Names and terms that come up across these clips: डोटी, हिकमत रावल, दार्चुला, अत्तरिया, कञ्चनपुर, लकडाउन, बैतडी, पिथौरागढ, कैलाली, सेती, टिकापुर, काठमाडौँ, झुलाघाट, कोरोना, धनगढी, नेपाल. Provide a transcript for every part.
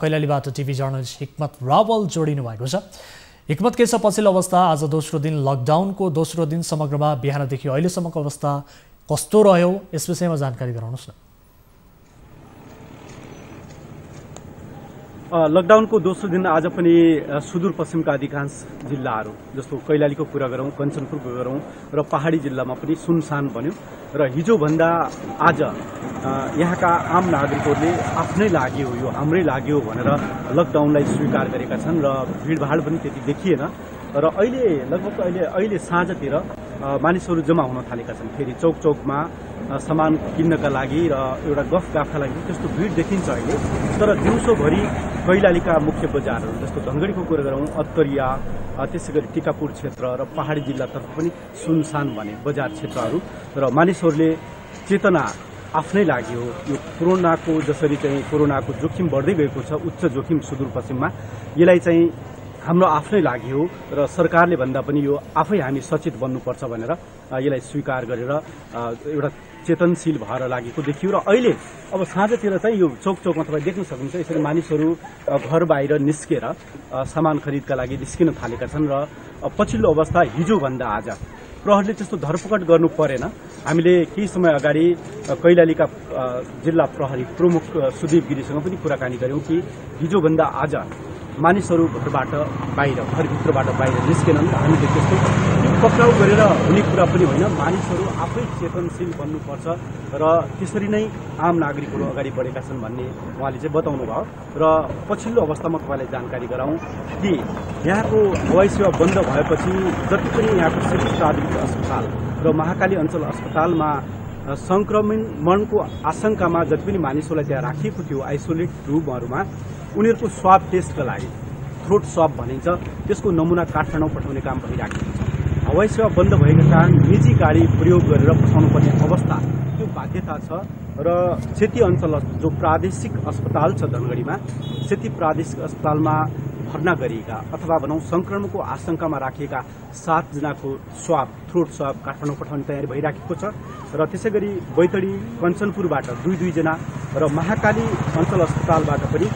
कैलालीबाट TV journalist हिकमत रावल जोडिनु भएको छ। हिकमत के पछिल्लो अवस्था? आज दोस्रो दिन, लकडाउन को दोस्रो दिन समग्रमा बिहानदेखि अहिलेसम्मको अवस्था कस्तो रह्यो, यस विषयमा जानकारी गराउनुस् न। लकडाउन को दोस्रो दिन आज पनि सुदूरपश्चिमका अधिकांश जिल्लाहरू, जस्तो कैलालीको कुरा गरौं, कञ्चनपुरको गरौं र पहाडी जिल्लामा पनि सुनसान बन्यो र हिजो भन्दा आज यहाँका आम नागरिकहरूले आफ्नै लाग्यो, यो हाम्रै लाग्यो भनेर लकडाउनलाई स्वीकार गरेका छन् र भीडभाड पनि त्यति देखिएन र अहिले लगभग अहिले साँझतिर मानिसहरू जम्मा हुन थालेका छन्। फेरि चौक चौकमा सामान किन्नका लागि र एउटा गफगाफका लागि त्यस्तो भीड देखिन्छ अहिले। तर दिउँसोभरि कैलालीका मुख्य बजारहरू, जस्तो धनगढीको कुरा गरौं, अत्तरिया, त्यसैगरी टिकापुर क्षेत्र र पहाडी जिल्लातर्फ पनि सुनसान बने बजार क्षेत्रहरू र मानिसहरूले चेतना आफ्नै लागि हो। यो कोरोनाको, जसरी चाहिँ कोरोनाको जोखिम बढ्दै गएको छ, उच्च जोखिम सुदूरपश्चिममा, यसलाई चाहिँ हाम्रो आफ्नै लागि हो र सरकारले भन्दा पनि यो आफै हामी सचेत बन्नुपर्छ भनेर यसलाई स्वीकार गरेर एउटा चेतनशील भएर लागेको देखियो। र अहिले अब साँझतिर चाहिँ यो चौक चौकमा तपाईँ देख्न सक्नुहुन्छ, यसरी मानिसहरू घर बाहिर निस्केर सामान खरिदका लागि निस्किन थालेका छन् र पछिल्लो अवस्था हिजोभन्दा आज प्रहरीले त्यस्तो धरपकड गर्नु परेन। हामीले केही समय अगाडि कैलालीका जिल्ला प्रहरी प्रमुख सुदीप गिरीसँग पनि कुराकानी गर्यौं कि हिजोभन्दा आज मानिसहरू घरबाट बाहिर, घरभित्रबाट बाहिर निस्केनन्। हामीले त्यस्तो पक्राउ गरेर हुने कुरा पनि होइन, मानिसहरू आफै चेतनशील बन्नुपर्छ र त्यसरी नै आम नागरिकहरू अगाडि बढेका छन् भन्ने उहाँले चाहिँ बताउनु भयो। र पछिल्लो अवस्थामा तपाईँलाई जानकारी गराउँ कि यहाँको हवाई सेवा बन्द भएपछि जति पनि यहाँको सिभिल प्राथमिक अस्पताल र महाकाली अञ्चल अस्पतालमा संक्रमणको आशंकामा जति पनि मानिसहरूलाई त्यहाँ राखिएको थियो आइसोलेट रुमहरूमा, उनीहरूको स्वाब टेस्टका लागि, थ्रोट स्वाब भनिन्छ, त्यसको नमुना काठमाडौँ पठाउने काम भइरहेको छ। हवाई सेवा बन्द भएको कारण निजी गाडी प्रयोग गरेर पठाउनुपर्ने अवस्था, त्यो बाध्यता छ र क्षेत्रीय अञ्चल जो प्रादेशिक अस्पताल छ धनगढीमा, क्षेत्रीय प्रादेशिक अस्पतालमा भर्ना गरिएका अथवा भनौँ संक्रमणको आशंकामा राखिएका 7 जनाको स्वाब, थ्रोट स्वाब काठमाडौँ पठाउने तयारी भइराखेको छ। र त्यसैगरी बैतडी, कञ्चनपुरबाट दुई जना र महाकाली अञ्चल अस्पतालबाट पनि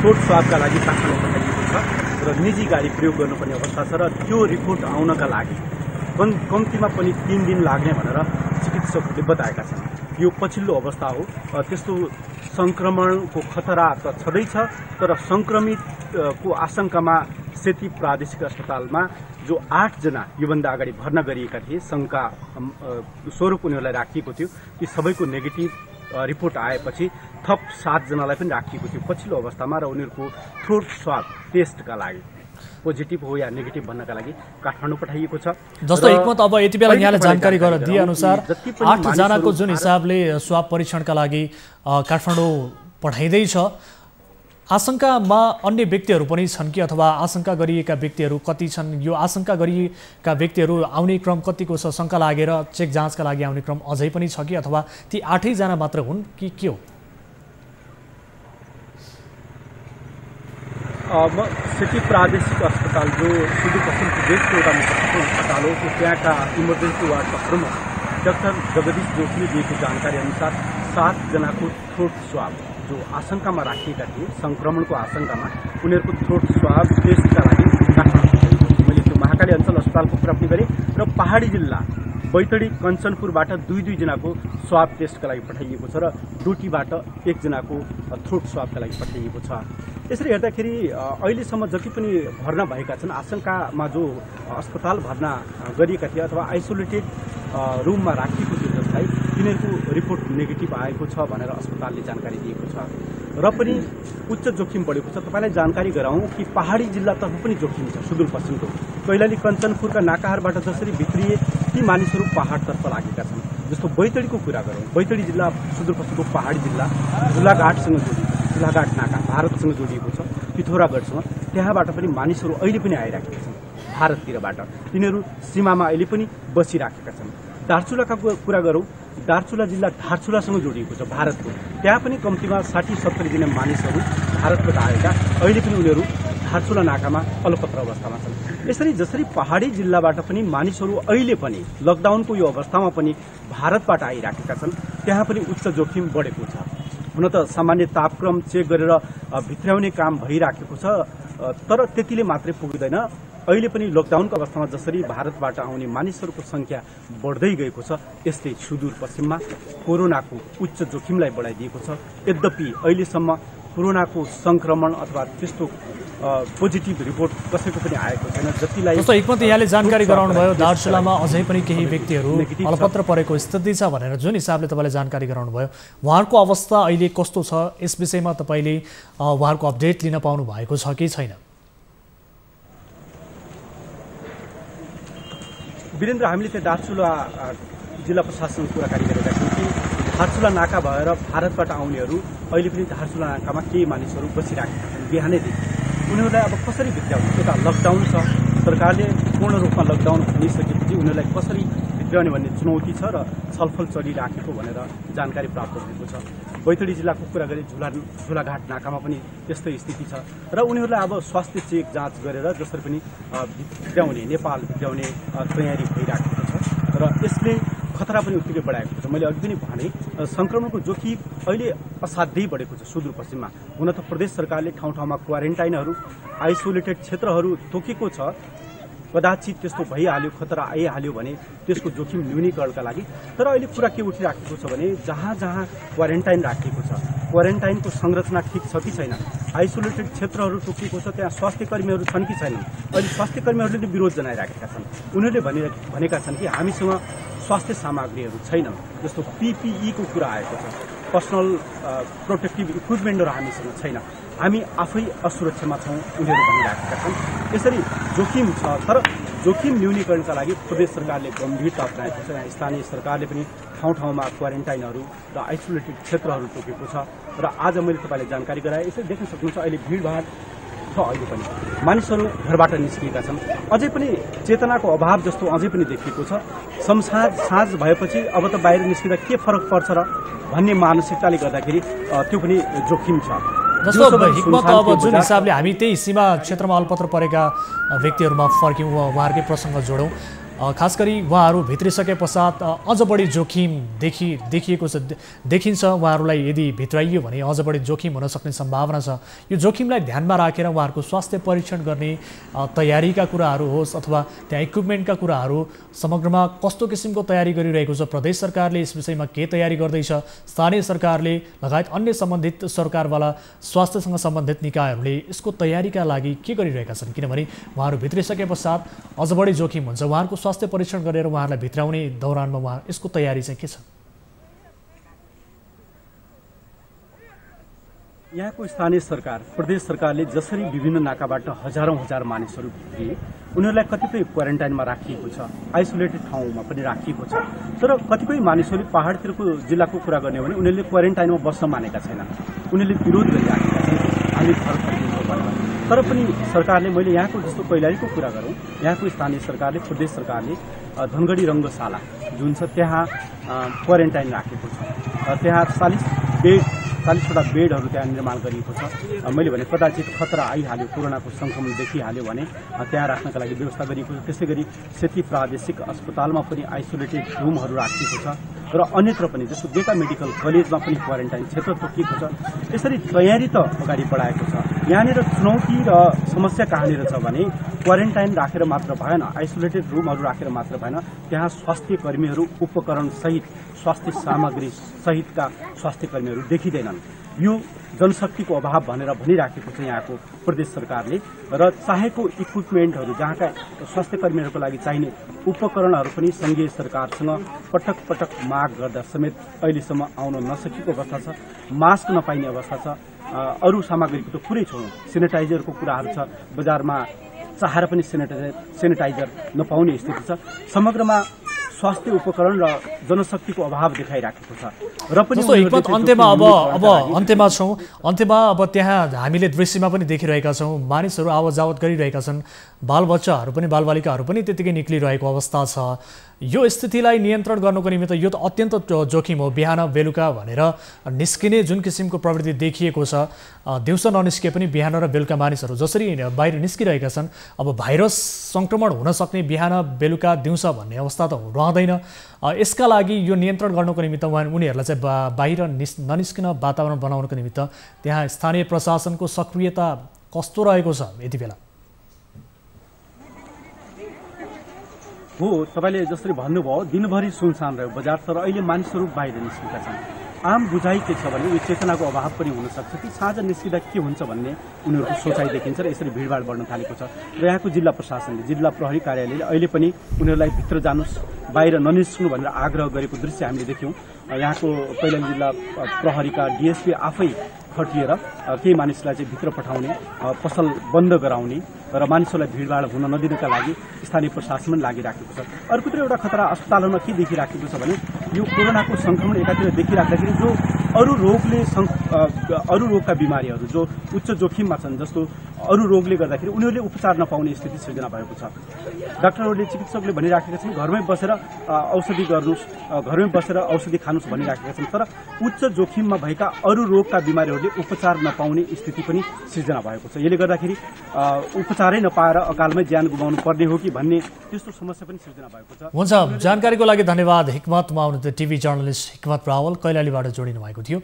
थ्रोट स्वाबका लागि काठमाडौँ पठाइएको छ र निजी गाडी प्रयोग गर्नुपर्ने अवस्था छ। र त्यो रिपोर्ट आउनका लागि कम्तीमा पनि 3 दिन लाग्ने भनेर चिकित्सकहरूले बताएका छन्। यो पछिल्लो अवस्था हो। त्यस्तो संक्रमणको खतरा त छँदैछ, तर संक्रमितको आशंकामा सेती प्रादेशिक अस्पतालमा जो 8 जना योभन्दा अगाडि भर्ना गरिएका थिए, शङ्का स्वरूप उनीहरूलाई राखिएको थियो, ती सबैको नेगेटिभ रिपोर्ट आएपछि थप 7 जनालाई पनि राखिएको थियो पछिल्लो अवस्थामा र उनीहरूको थ्रोट स्वाब टेस्टका लागि पोजिटिभ हो या नेगेटिभ भन्नका लागि काठमाडौँ पठाइएको छ। जस्तो हिकमत, अब यति बेला यहाँले जानकारी गरेर दिए अनुसार 8 जनाको जुन हिसाबले स्वाब परीक्षणका लागि काठमाडौँ पठाइँदैछ, आशंकामा अन्य व्यक्तिहरू पनि छन् कि, अथवा आशंका गरिएका व्यक्तिहरू कति छन्, यो आशंका गरिएका व्यक्तिहरू आउने क्रम कतिको छ, शङ्का लागेर चेक जाँचका लागि आउने क्रम अझै पनि छ कि, अथवा ती 8 जना मात्र हुन् कि के हो? सिटी प्रादेशिक अस्पताल जो सुदूरपश्चिम प्रदेशको एउटा मुख्य अस्पताल हो, त्यहाँका इमर्जेन्सी वार्डका प्रमुख डाक्टर जगदीश जोशीले दिएको जानकारी अनुसार 7 जनाको थ्रोट स्वाब जो आशंकामा राखिएका थिए संक्रमणको आशंकामा, उनीहरूको थ्रोट स्वाब टेस्टका लागि मैले त्यो महाकाली अञ्चल अस्पतालको कुरा पनि गरेँ र पहाडी जिल्ला बैतडी, कञ्चनपुरबाट दुई जनाको स्वाब टेस्टका लागि पठाइएको छ र डोटीबाट 1 जनाको थ्रोट स्वाबका लागि पठाइएको छ। यसरी हेर्दाखेरि अहिलेसम्म जति पनि भर्ना भएका छन्, आशंकामा जो अस्पताल भर्ना गरिएका थिए अथवा आइसोलेटेड रुममा राखिएको थियो जसलाई, तिनीहरूको रिपोर्ट नेगेटिभ आएको छ भनेर अस्पतालले जानकारी दिएको छ। र पनि उच्च जोखिम बढेको छ। तपाईँलाई जानकारी गराउँ कि पहाडी जिल्लातर्फ पनि जोखिम छ सुदूरपश्चिमको। कैलाली, कञ्चनपुरका नाकाहरूबाट जसरी भित्रिए, ती मानिसहरू पहाडतर्फ लागेका छन्। जस्तो बैतडीको कुरा गरौँ, बैतडी जिल्ला सुदूरपश्चिमको पहाडी जिल्ला झुलाघाटसँग जोडिएको छ, झुलाघाट नाका भारतसँग जोडिएको छ, पिथौरागढसँग। त्यहाँबाट पनि मानिसहरू अहिले पनि आइराखेका छन् भारततिरबाट, तिनीहरू सीमामा अहिले पनि बसिराखेका छन्। दार्चुलाका कुरा गरौँ, दार्चुला जिल्ला दार्चुलासँग जोडिएको छ भारतको, त्यहाँ पनि कम्तीमा 60-70 जना मानिसहरू भारतबाट आएका, अहिले पनि उनीहरू दार्चुला नाकामा अलपत्र अवस्थामा छन्। यसरी जसरी पहाडी जिल्लाबाट पनि मानिसहरू अहिले पनि लकडाउनको यो अवस्थामा पनि भारतबाट आइराखेका छन्, त्यहाँ पनि उच्च जोखिम बढेको छ। हुन त सामान्य तापक्रम चेक गरेर भित्राउने काम भइराखेको छ, तर त्यतिले मात्रै पुग्दैन। अहिले पनि लकडाउनको अवस्थामा जसरी भारतबाट आउने मानिसहरूको संख्या बढ्दै गएको छ, यस्तै सुदूरपश्चिममा कोरोनाको उच्च जोखिमलाई बढाइदिएको छ। यद्यपि अहिलेसम्म कोरोनाको संक्रमण अथवा त्यस्तो पोजिटिभ रिपोर्ट कसैको पनि आएको छैन। जतिलाई हिकमत यहाँले जानकारी गराउनुभयो, दार्चुलामा अझै पनि केही व्यक्तिहरू अलपत्र परेको स्थिति छ भनेर जुन हिसाबले तपाईँले जानकारी गराउनुभयो, उहाँहरूको अवस्था अहिले कस्तो छ, यस विषयमा तपाईँले उहाँहरूको अपडेट लिन पाउनु भएको छ कि छैन? वीरेन्द्र, हामीले त्यो दार्चुला जिल्ला प्रशासन कुराकानी गरेका थियौँ कि दार्चुला नाका भएर भारतबाट आउनेहरू अहिले पनि दार्चुला नाकामा केही मानिसहरू बसिराखेका छन्। बिहानैदेखि उनीहरूलाई अब कसरी भित्राउने? एउटा लकडाउन छ, सरकारले पूर्ण रूपमा लकडाउन भनिसकेपछि उनीहरूलाई कसरी भित्राउने भन्ने चुनौती छ र छलफल चलिराखेको भनेर जानकारी प्राप्त भएको छ। बैतडी जिल्लाको कुरा गरी झुलाघाट नाकामा पनि त्यस्तै स्थिति छ र उनीहरूलाई अब स्वास्थ्य चेक जाँच गरेर जसरी पनि भित्राउने, नेपाल भित्राउने तयारी भइराखेको छ र यसले खतरा पनि उत्तिकै बढाएको छ। मैले अघि पनि भने संक्रमणको जोखिम अहिले असाध्यै बढेको छ सुदूरपश्चिममा। हुन त प्रदेश सरकारले ठाउँ ठाउँमा क्वारेन्टाइनहरू, आइसोलेटेड क्षेत्रहरू तोकेको छ। कदाचित त्यस्तो भइहाल्यो, खतरा आइहाल्यो भने त्यसको जोखिम न्यूनीकरणका लागि। तर अहिले कुरा के उठिराखेको छ भने जहाँ जहाँ क्वारेन्टाइन राखिएको छ, क्वारेन्टाइनको संरचना ठिक छ कि छैन, आइसोलेटेड क्षेत्रहरू तोकिएको छ, त्यहाँ स्वास्थ्य कर्मीहरू छन् कि छैनन्। अहिले स्वास्थ्य कर्मीहरूले पनि विरोध जनाइराखेका छन्। उनीहरूले भनेका छन् कि हामीसँग स्वास्थ्य सामग्रीहरू छैन, जस्तो पीपीई को कुरा आएको छ, पर्सनल प्रोटेक्टिभ इक्विपमेन्टहरू हामीसँग छैन, हामी आफै असुरक्षामा छौँ उनीहरू भनिराखेका छन्। यसरी जोखिम छ, तर जोखिम न्यूनीकरणका लागि प्रदेश सरकारले गम्भीरता अपनाएको छ। यहाँ स्थानीय सरकारले पनि ठाउँ ठाउँमा क्वारेन्टाइनहरू र आइसोलेटेड क्षेत्रहरू तोकेको छ र आज मैले तपाईँलाई जानकारी गराएँ। यसरी देख्न सक्नुहुन्छ अहिले भिडभाड छ, अहिले पनि मानिसहरू घरबाट निस्किएका छन्। अझै पनि चेतनाको अभाव जस्तो अझै पनि देखिएको छ। समसाज साँझ भएपछि अब त बाहिर निस्किँदा के फरक पर्छ र भन्ने मानसिकताले गर्दाखेरि त्यो पनि जोखिम छ। जस्तो हिकमत, अब जुन हिसाबले हामी त्यही सीमा क्षेत्रमा अल्पत्र परेका व्यक्तिहरूमा फर्क्यौँ, उहाँहरूकै प्रसङ्ग जोडौँ। खास गरी उहाँहरू भित्रिसके पश्चात अझ बढी जोखिम देखिएको छ, देखिन्छ। उहाँहरूलाई यदि भित्राइयो भने अझ बढी जोखिम हुन सक्ने सम्भावना छ। यो जोखिमलाई ध्यानमा राखेर उहाँहरूको स्वास्थ्य परीक्षण गर्ने तयारीका कुराहरू होस् अथवा त्यहाँ इक्विपमेन्टका कुराहरू, समग्रमा कस्तो किसिमको तयारी गरिरहेको छ, प्रदेश सरकारले यस विषयमा के तयारी गर्दैछ, स्थानीय सरकारले लगायत अन्य सम्बन्धित सरकारवाला स्वास्थ्यसँग सम्बन्धित निकायहरूले यसको तयारीका लागि के गरिरहेका छन्? किनभने उहाँहरू भित्रिसके पश्चात अझ बढी जोखिम हुन्छ। उहाँहरूको स्वास्थ्य परीक्षण गरेर उहाँहरूलाई भित्राउने दौरानमा उहाँ यसको तयारी चाहिँ के छ? यहाँको स्थानीय सरकार प्रदेश सरकारले जसरी विभिन्न नाकाबाट हजारौं मानिसहरू भित्रिए, उनीहरूलाई कतिपय क्वारेन्टाइनमा राखिएको छ, आइसोलेटेड ठाउँमा पनि राखिएको छ। तर कतिपय मानिसहरू पहाडतिरको जिल्लाको कुरा गर्ने हो भने उनीहरूले क्वारेन्टाइनमा बस्न मानेका छैनन्, उनीहरूले विरोध गरिराखेका छन्, हामी घर फर्किन्छौँ भनेर। तर पनि सरकारले, मैले यहाँको जस्तो कैलालीको कुरा गरौँ, यहाँको स्थानीय सरकारले प्रदेश सरकारले धनगढी रङ्गशाला जुन छ त्यहाँ क्वारेन्टाइन राखेको छ। त्यहाँ 40 वटा बेडहरू त्यहाँ निर्माण गरिएको छ। मैले भने कदाचित खतरा आइहाल्यो, कोरोनाको संक्रमण देखिहाल्यो भने त्यहाँ राख्नका लागि व्यवस्था गरिएको छ। त्यसै गरी सेती प्रादेशिक अस्पतालमा पनि आइसोलेटेड रुमहरू राखिएको छ र अन्यत्र पनि जस्तो डेटा मेडिकल कलेजमा पनि क्वारेन्टाइन क्षेत्र तोकिएको छ। यसरी तयारी त अगाडि बढाएको छ। यहाँनिर चुनौती र समस्या कहाँनिर छ भने क्वारेन्टाइन राखेर मात्र भएन, आइसोलेटेड रुमहरू राखेर मात्र भएन, त्यहाँ स्वास्थ्य कर्मीहरू उपकरण सहित, स्वास्थ्य सामग्री सहितका स्वास्थ्य कर्मीहरू देखिँदैनन्। यो जनशक्तिको अभाव भनेर भनिराखेको छ यहाँको प्रदेश सरकारले। र चाहेको इक्विपमेन्टहरू, जहाँका स्वास्थ्य कर्मीहरूको लागि चाहिने उपकरणहरू पनि सङ्घीय सरकारसँग पटक पटक माग गर्दा समेत अहिलेसम्म आउन नसकेको अवस्था छ। मास्क नपाइने अवस्था छ। अरू सामग्रीको त कुरै छोड्नु, सेनिटाइजरको कुराहरू छ, बजारमा चाहेर पनि सेनिटाइजर नपाउने स्थिति छ। समग्रमा स्वास्थ्य उपकरण र जनशक्तिको अभाव देखाइराखेको छ। र पनि अन्त्यमा अब अन्त्यमा छौँ, अन्त्यमा अब त्यहाँ हामीले दृश्यमा पनि देखिरहेका छौँ, मानिसहरू आवत जावत गरिरहेका छन्, बालबच्चाहरू पनि, बालबालिकाहरू पनि त्यतिकै निक्लिरहेको अवस्था छ। यो स्थितिलाई नियन्त्रण गर्नको निमित्त यो त अत्यन्त जोखिम हो। बिहान बेलुका भनेर निस्किने जुन किसिमको प्रवृत्ति देखिएको छ, दिउँसो ननिस्के पनि बिहान र बेलुका मानिसहरू जसरी बाहिर निस्किरहेका छन्, अब भाइरस संक्रमण हुन सक्ने बिहान बेलुका दिउँसो भन्ने अवस्था त रहँदैन। यसका लागि यो नियन्त्रण गर्नको निमित्त उनीहरूलाई चाहिँ बाहिर ननिस्किन वातावरण बनाउनको निमित्त त्यहाँ स्थानीय प्रशासनको सक्रियता कस्तो रहेको छ यति बेला? हो, तपाईले जसरी भन्नुभयो दिनभरि सुनसान रह्यो बजार, तर अहिले मानिसहरू बाहिर निस्केका छन्। आम बुझाइ के छ भने यो चेतनाको अभाव पनि हुन सक्छ कि साँझ निस्किँदा के हुन्छ भन्ने उनीहरूको सोचाइ देखिन्छ र यसरी भीडभाड बढ्न थालेको छ। र यहाँको जिल्ला प्रशासनले, जिल्ला प्रहरी कार्यालयले अहिले पनि उनीहरूलाई भित्र जानुस्, बाहिर ननिस्क्नु भनेर आग्रह गरेको दृश्य हामीले देख्यौं। यहाँको कैलाली जिल्ला प्रहरीका डीएसपी आफै खटिएर केही मानिसलाई चाहिँ भित्र पठाउने, पसल बन्द गराउने र मानिसहरूलाई भीडभाड हुन नदिनका लागि स्थानीय प्रशासन लागिराखेको छ। अर्कोतिर एउटा खतरा अस्पतालमा के देखिराखेको छ भने यो कोरोनाको संक्रमण एकातिर देखिराख्दाखेरि जो अरू रोगका बिमारीहरू जो उच्च जोखिममा छन्, जस्तो अरू रोगले गर्दाखेरि उनीहरूले उपचार नपाउने स्थिति सृजना भएको छ। डाक्टरहरूले, चिकित्सकले भनिराखेका छन् घरमै बसेर औषधि गर्नुस्, घरमै बसेर औषधि खानुस् भनिराखेका छन्, तर उच्च जोखिममा भएका अरू रोगका बिमारीहरूले उपचार नपाउने स्थिति पनि सृजना भएको छ। यसले गर्दाखेरि उपचारै नपाएर अकालमै ज्यान गुमाउनु पर्ने हो कि भन्ने त्यस्तो समस्या पनि सृजना भएको छ। हुन्छ, जानकारीको लागि धन्यवाद। हिकमतमा हुनुहुन्छ टिभी जर्नलिस्ट हिकमत रावल, कैलालीबाट जोडिनु भएको थियो।